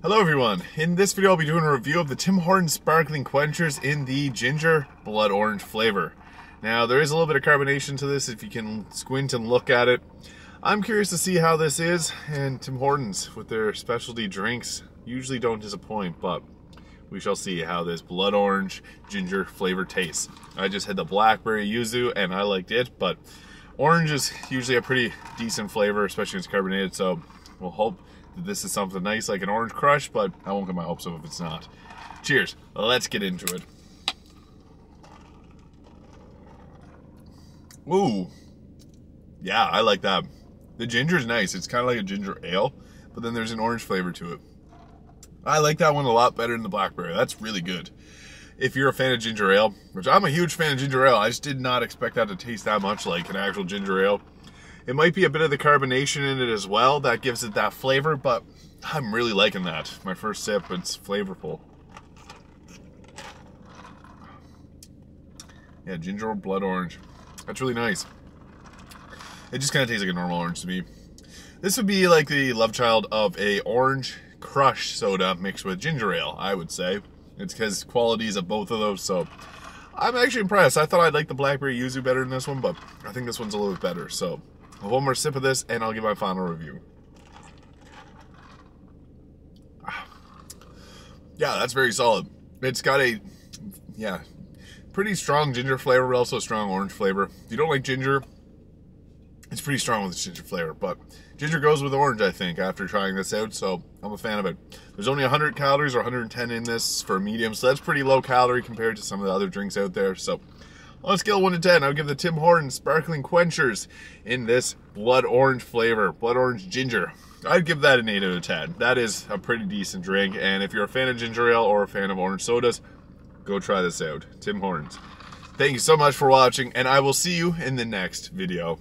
Hello everyone, in this video I'll be doing a review of the Tim Hortons Sparkling Quenchers in the ginger blood orange flavor. Now there is a little bit of carbonation to this if you can squint and look at it. I'm curious to see how this is, and Tim Hortons with their specialty drinks usually don't disappoint, but we shall see how this blood orange ginger flavor tastes. I just had the blackberry yuzu and I liked it, but orange is usually a pretty decent flavor, especially when it's carbonated, so we'll hope this is something nice like an orange crush, but I won't get my hopes up if it's not. Cheers, let's get into it. Ooh, yeah, I like that. The ginger's nice, it's kind of like a ginger ale, but then there's an orange flavor to it. I like that one a lot better than the blackberry, that's really good. If you're a fan of ginger ale, which I'm a huge fan of ginger ale, I just did not expect that to taste that much like an actual ginger ale. It might be a bit of the carbonation in it as well that gives it that flavor, but I'm really liking that. My first sip, it's flavorful. Yeah, ginger blood orange. That's really nice. It just kind of tastes like a normal orange to me. This would be like the love child of an orange crush soda mixed with ginger ale, I would say. It's because qualities of both of those, so I'm actually impressed. I thought I'd like the blackberry yuzu better than this one, but I think this one's a little bit better, so one more sip of this and I'll give my final review. Yeah, that's very solid. It's got a, yeah, pretty strong ginger flavor, but also strong orange flavor. If you don't like ginger, it's pretty strong with the ginger flavor, but ginger goes with orange, I think, after trying this out, so I'm a fan of it. There's only 100 calories or 110 in this for a medium, so that's pretty low calorie compared to some of the other drinks out there, so on a scale of 1 to 10, I would give the Tim Hortons Sparkling Quenchers in this blood orange flavor, blood orange ginger. I'd give that an 8 out of 10. That is a pretty decent drink, and if you're a fan of ginger ale or a fan of orange sodas, go try this out. Tim Hortons. Thank you so much for watching, and I will see you in the next video.